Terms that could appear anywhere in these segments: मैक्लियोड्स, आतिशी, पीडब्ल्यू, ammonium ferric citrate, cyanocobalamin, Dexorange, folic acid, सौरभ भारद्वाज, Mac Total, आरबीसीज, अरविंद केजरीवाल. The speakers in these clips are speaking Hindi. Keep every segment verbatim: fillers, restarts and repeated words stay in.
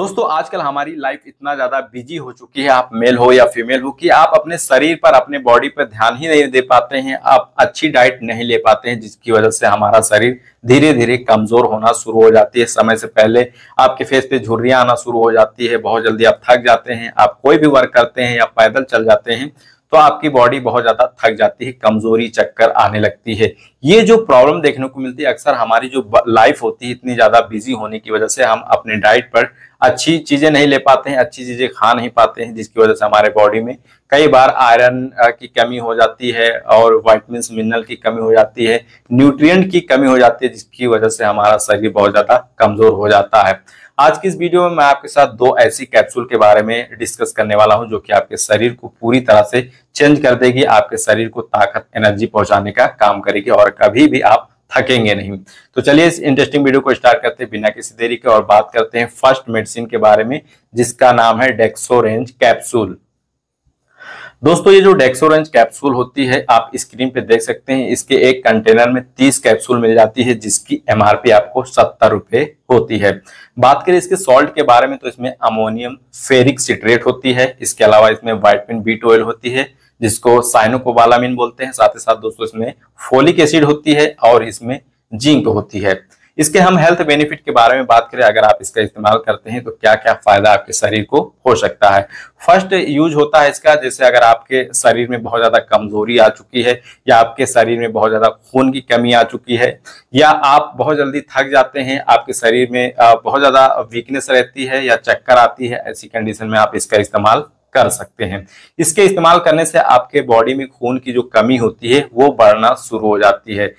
दोस्तों आजकल हमारी लाइफ इतना ज्यादा बिजी हो चुकी है, आप मेल हो या फीमेल हो, कि आप अपने शरीर पर, अपने बॉडी पर ध्यान ही नहीं दे पाते हैं, आप अच्छी डाइट नहीं ले पाते हैं, जिसकी वजह से हमारा शरीर धीरे धीरे कमजोर होना शुरू हो जाती है। समय से पहले आपके फेस पे झुर्रियां आना शुरू हो जाती है, बहुत जल्दी आप थक जाते हैं। आप कोई भी वर्क करते हैं या पैदल चल जाते हैं तो आपकी बॉडी बहुत ज्यादा थक जाती है, कमजोरी, चक्कर आने लगती है। ये जो प्रॉब्लम देखने को मिलती है अक्सर, हमारी जो लाइफ होती है इतनी ज्यादा बिजी होने की वजह से हम अपने डाइट पर अच्छी चीजें नहीं ले पाते हैं, अच्छी चीजें खा नहीं पाते हैं, जिसकी वजह से हमारे बॉडी में कई बार आयरन की कमी हो जाती है और विटामिन मिनरल की कमी हो जाती है, न्यूट्रिएंट की कमी हो जाती है, जिसकी वजह से हमारा शरीर बहुत ज्यादा कमजोर हो जाता है। आज की इस वीडियो में मैं आपके साथ दो ऐसी कैप्सूल के बारे में डिस्कस करने वाला हूं जो कि आपके शरीर को पूरी तरह से चेंज कर देगी, आपके शरीर को ताकत, एनर्जी पहुंचाने का काम करेगी और कभी भी आप थकेंगे नहीं। तो चलिए इस इंटरेस्टिंग वीडियो को स्टार्ट करते हैं बिना किसी देरी के और बात करते हैं फर्स्ट मेडिसिन के बारे में, जिसका नाम है डेक्सोरेंज कैप्सूल। दोस्तों ये जो डेक्सोरेंज कैप्सूल होती है, आप स्क्रीन पे देख सकते हैं, इसके एक कंटेनर में तीस कैप्सूल मिल जाती है, जिसकी एमआरपी आपको सत्तर रुपए होती है। बात करें इसके सॉल्ट के बारे में तो इसमें अमोनियम फेरिक सिट्रेट होती है, इसके अलावा इसमें विटामिन बी ट्वेल्व होती है जिसको साइनोकोबालामिन बोलते हैं, साथ ही साथ दोस्तों इसमें फोलिक एसिड होती है और इसमें जिंक होती है। इसके हम हेल्थ बेनिफिट के बारे में बात करें, अगर आप इसका इस्तेमाल करते हैं तो क्या क्या फायदा आपके शरीर को हो सकता है। फर्स्ट यूज होता है इसका, जैसे अगर आपके शरीर में बहुत ज्यादा कमजोरी आ चुकी है या आपके शरीर में बहुत ज्यादा खून की कमी आ चुकी है या आप बहुत जल्दी थक जाते हैं, आपके शरीर में बहुत ज्यादा वीकनेस रहती है या चक्कर आती है, ऐसी कंडीशन में आप इसका इस्तेमाल कर सकते हैं। इसके इस्तेमाल करने से आपके बॉडी में खून की जो कमी होती है वो बढ़ना शुरू हो जाती है।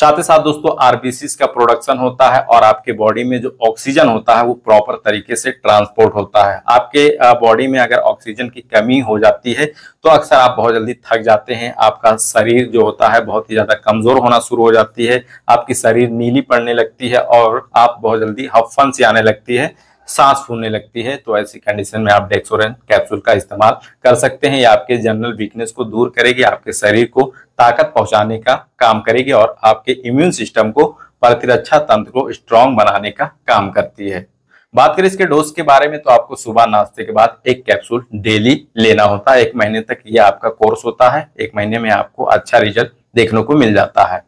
साथ ही साथ दोस्तों आरबीसीज का प्रोडक्शन होता है और आपके बॉडी में जो ऑक्सीजन होता है वो प्रॉपर तरीके से ट्रांसपोर्ट होता है। आपके बॉडी में अगर ऑक्सीजन की कमी हो जाती है तो अक्सर आप बहुत जल्दी थक जाते हैं, आपका शरीर जो होता है बहुत ही ज्यादा कमजोर होना शुरू हो जाती है, आपकी शरीर नीली पड़ने लगती है और आप बहुत जल्दी हफ्फन से आने लगती है, सांस फूलने लगती है। तो ऐसी कंडीशन में आप डेक्सोरेंज कैप्सूल का इस्तेमाल कर सकते हैं। ये आपके जनरल वीकनेस को दूर करेगी, आपके शरीर को ताकत पहुंचाने का काम करेगी और आपके इम्यून सिस्टम को, प्रतिरक्षा तंत्र को स्ट्रांग बनाने का काम करती है। बात करें इसके डोज के बारे में तो आपको सुबह नाश्ते के बाद एक कैप्सूल डेली लेना होता है। एक महीने तक ये आपका कोर्स होता है, एक महीने में आपको अच्छा रिजल्ट देखने को मिल जाता है।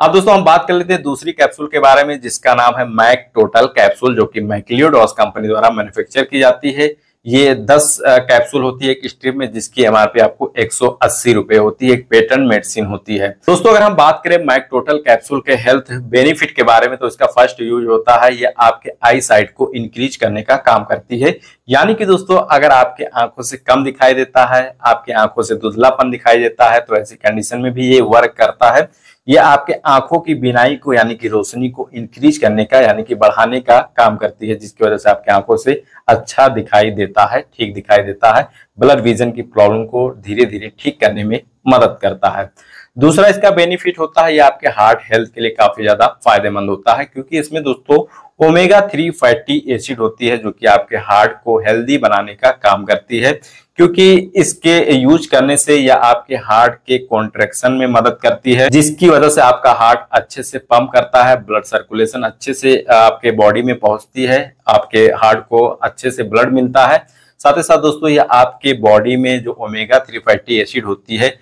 अब दोस्तों हम बात कर लेते हैं दूसरी कैप्सूल के बारे में, जिसका नाम है मैक टोटल कैप्सूल, जो कि मैक्लियोड्स कंपनी द्वारा मैन्युफैक्चर की जाती है। ये दस कैप्सूल होती है एक स्ट्रिप में, जिसकी एमआरपी आपको एक सौ अस्सी रुपए होती है। एक पेटेंट मेडिसिन होती है। दोस्तों अगर हम बात करें मैक टोटल कैप्सूल के हेल्थ बेनिफिट के बारे में तो इसका फर्स्ट यूज होता है, ये आपके आई साइट को इंक्रीज करने का काम करती है। यानी कि दोस्तों अगर आपके आंखों से कम दिखाई देता है, आपके आंखों से धुंधलापन दिखाई देता है, तो ऐसी कंडीशन में भी ये वर्क करता है। ये आपके आंखों की बिनाई को, यानी कि रोशनी को इंक्रीज करने का, यानी कि बढ़ाने का काम करती है, जिसकी वजह से आपके आंखों से अच्छा दिखाई देता है, ठीक दिखाई देता है। ब्लर विजन की प्रॉब्लम को धीरे धीरे ठीक करने में मदद करता है। दूसरा इसका बेनिफिट होता है, ये आपके हार्ट हेल्थ के लिए काफी ज्यादा फायदेमंद होता है, क्योंकि इसमें दोस्तों ओमेगा थ्री फैटी एसिड होती है जो कि आपके हार्ट को हेल्दी बनाने का काम करती है। क्योंकि इसके यूज करने से या आपके हार्ट के कॉन्ट्रैक्शन में मदद करती है, जिसकी वजह से आपका हार्ट अच्छे से पंप करता है, ब्लड सर्कुलेशन अच्छे से आपके बॉडी में पहुंचती है, आपके हार्ट को अच्छे से ब्लड मिलता है। साथ ही साथ दोस्तों ये आपके बॉडी में जो ओमेगा थ्री फैटी एसिड होती है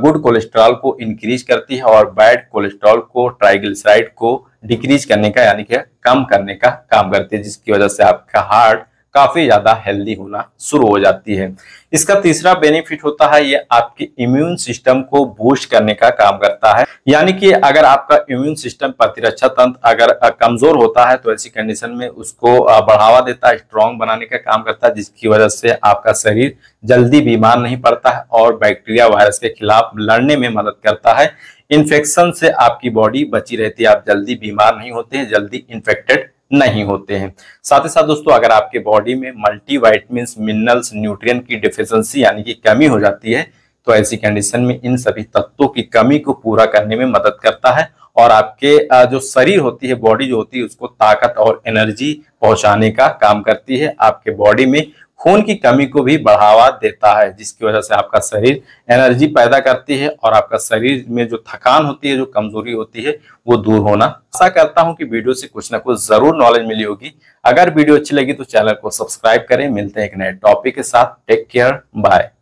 गुड कोलेस्ट्रॉल को इंक्रीज करती है और बैड कोलेस्ट्रॉल को, ट्राइग्लिसराइड को डिक्रीज करने का, यानी कि कम करने का काम करती है, जिसकी वजह से आपका हार्ट काफी ज्यादा हेल्दी होना शुरू हो जाती है। इसका तीसरा बेनिफिट होता है, ये आपके इम्यून सिस्टम को बूस्ट करने का काम करता है। यानी कि अगर आपका इम्यून सिस्टम, प्रतिरक्षा तंत्र अगर कमजोर होता है तो ऐसी कंडीशन में उसको बढ़ावा देता है, स्ट्रांग बनाने का काम करता है, जिसकी वजह से आपका शरीर जल्दी बीमार नहीं पड़ता है और बैक्टीरिया, वायरस के खिलाफ लड़ने में मदद करता है। इन्फेक्शन से आपकी बॉडी बची रहती है, आप जल्दी बीमार नहीं होते हैं, जल्दी इन्फेक्टेड नहीं होते हैं। साथ ही साथ दोस्तों अगर आपके बॉडी में मल्टी वाइटमिन, मिनरल्स, न्यूट्रिएंट की डिफिशियंसी यानी कि कमी हो जाती है तो ऐसी कंडीशन में इन सभी तत्वों की कमी को पूरा करने में मदद करता है और आपके जो शरीर होती है, बॉडी जो होती है, उसको ताकत और एनर्जी पहुंचाने का काम करती है। आपके बॉडी में खून की कमी को भी बढ़ावा देता है, जिसकी वजह से आपका शरीर एनर्जी पैदा करती है और आपका शरीर में जो थकान होती है, जो कमजोरी होती है, वो दूर होना। आशा करता हूं कि वीडियो से कुछ ना कुछ जरूर नॉलेज मिली होगी। अगर वीडियो अच्छी लगी तो चैनल को सब्सक्राइब करें। मिलते हैं एक नए टॉपिक के साथ। Take care, bye.